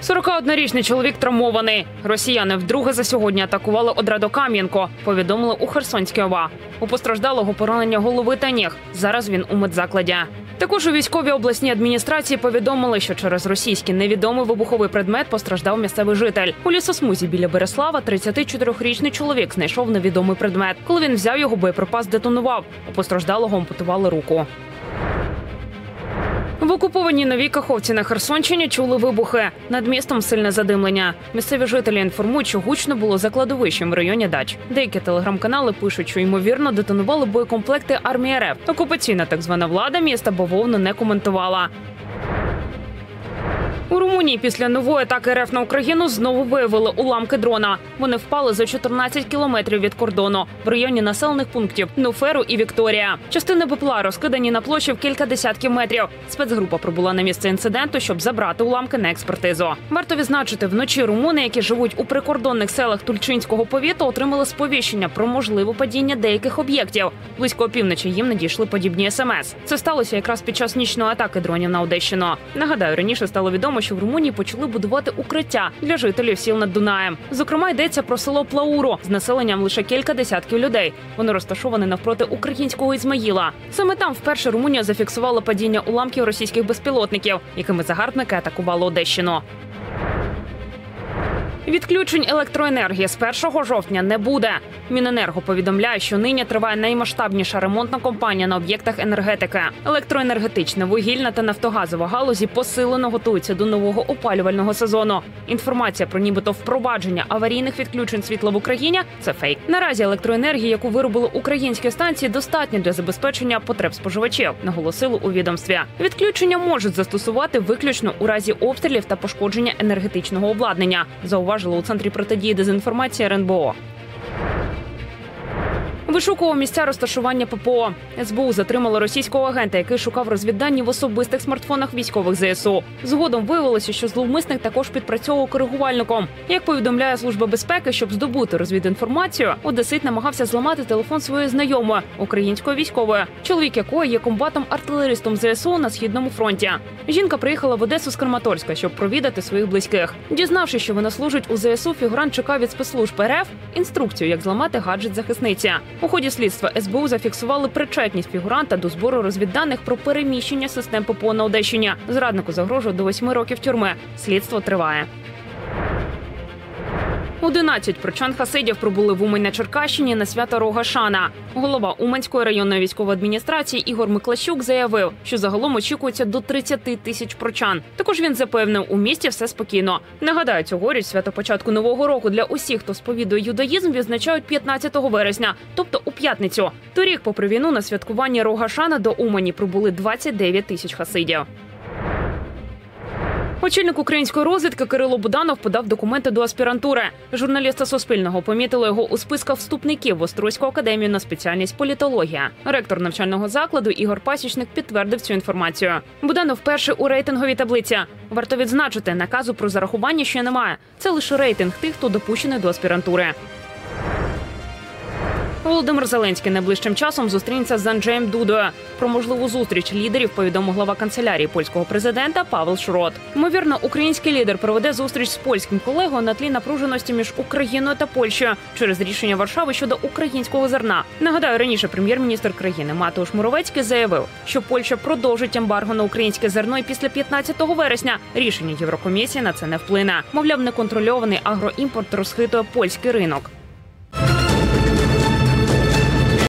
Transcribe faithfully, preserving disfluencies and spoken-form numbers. сорокаоднорічний чоловік травмований. Росіяни вдруге за сьогодні атакували Одрадокам'янку, повідомили у Херсонській ОВА. У постраждалого поранення голови та ніг. Зараз він у медзакладі. Також у військовій обласній адміністрації повідомили, що через російський невідомий вибуховий предмет постраждав місцевий житель. У лісосмузі біля Береслава тридцятичотирирічний чоловік знайшов невідомий предмет. Коли він взяв його, боєприпас детонував. У постраждалого ампутували руку. В окупованій Новій Каховці на Херсонщині чули вибухи. Над містом сильне задимлення. Місцеві жителі інформують, що гучно було за кладовищем в районі дач. Деякі телеграм-канали пишуть, що, ймовірно, детонували боєкомплекти армії РФ. Окупаційна так звана влада міста бавовну не коментувала. У Румунії після нової атаки РФ на Україну знову виявили уламки дрона. Вони впали за чотирнадцять кілометрів від кордону, в районі населених пунктів Нуферу і Вікторія. Частини БПЛА розкидані на площі в кілька десятків метрів. Спецгрупа прибула на місце інциденту, щоб забрати уламки на експертизу. Варто відзначити, вночі румуни, які живуть у прикордонних селах Тульчинського повіту, отримали сповіщення про можливе падіння деяких об'єктів. Близько опівночі їм надійшли подібні смс. Це сталося якраз під час нічної атаки дронів на Одещину. Нагадаю, раніше стало відомо, що в Румунії почали будувати укриття для жителів сіл над Дунаєм. Зокрема, йдеться про село Плауру з населенням лише кілька десятків людей. Воно розташоване навпроти українського Ізмаїла. Саме там вперше Румунія зафіксувала падіння уламків російських безпілотників, якими загарбники атакували Одещину. Відключень електроенергії з першого жовтня не буде. Міненерго повідомляє, що нині триває наймасштабніша ремонтна кампанія на об'єктах енергетики. Електроенергетична, вугільна та нафтогазова галузі посилено готуються до нового опалювального сезону. Інформація про нібито впровадження аварійних відключень світла в Україні – це фейк. Наразі електроенергії, яку виробили українські станції, достатньо для забезпечення потреб споживачів, наголосили у відомстві. Відключення можуть застосувати виключно у разі обстрілів та пошкодження енергетичного обладнання, зауважили у Центрі протидії дезінформації РНБО. Вишукував місця розташування ППО. ес бе у затримало російського агента, який шукав розвіддані в особистих смартфонах військових зе ес у. Згодом виявилося, що зловмисник також підпрацьовував коригувальником. Як повідомляє Служба безпеки, щоб здобути розвідінформацію, одесит намагався зламати телефон своєї знайомої, української військової, чоловік якої є комбатом-артилеристом зе ес у на Східному фронті. Жінка приїхала в Одесу з Краматорська, щоб провідати своїх близьких. Дізнавшись, що вона служить у зе ес у, фігурант чекав від спецслужб РФ інструкцію, як зламати гаджет захисниці. У ході слідства ес бе у зафіксували причетність фігуранта до збору розвідданих про переміщення систем ППО на Одещині. Зраднику загрожує до восьми років тюрми. Слідство триває. одинадцять прочан-хасидів прибули в Умань на Черкащині на свято Рога Шана. Голова Уманської районної військової адміністрації Ігор Миклащук заявив, що загалом очікується до тридцяти тисяч прочан. Також він запевнив, у місті все спокійно. Нагадаю, цьогоріч свято початку Нового року для усіх, хто сповідує юдаїзм, відзначають п'ятнадцятого вересня, тобто у п'ятницю. Торік, попри війну, на святкування Рога Шана до Умані прибули двадцять дев'ять тисяч хасидів. Очільник української розвідки Кирило Буданов подав документи до аспірантури. Журналісти Суспільного помітили його у списках вступників в Острозьку академію на спеціальність політологія. Ректор навчального закладу Ігор Пасічник підтвердив цю інформацію. Буданов перший у рейтинговій таблиці. Варто відзначити, наказу про зарахування ще немає. Це лише рейтинг тих, хто допущений до аспірантури. Володимир Зеленський найближчим часом зустрінеться з Анджеєм Дудою. Про можливу зустріч лідерів повідомив глава канцелярії польського президента Павло Шрот. Ймовірно, український лідер проведе зустріч з польським колегою на тлі напруженості між Україною та Польщею через рішення Варшави щодо українського зерна. Нагадаю, раніше прем'єр-міністр країни Матео Моровецький заявив, що Польща продовжить ембарго на українське зерно і після п'ятнадцятого вересня рішення Єврокомісії на це не вплине. Мовляв, неконтрольований агроімпорт розхитує польський ринок.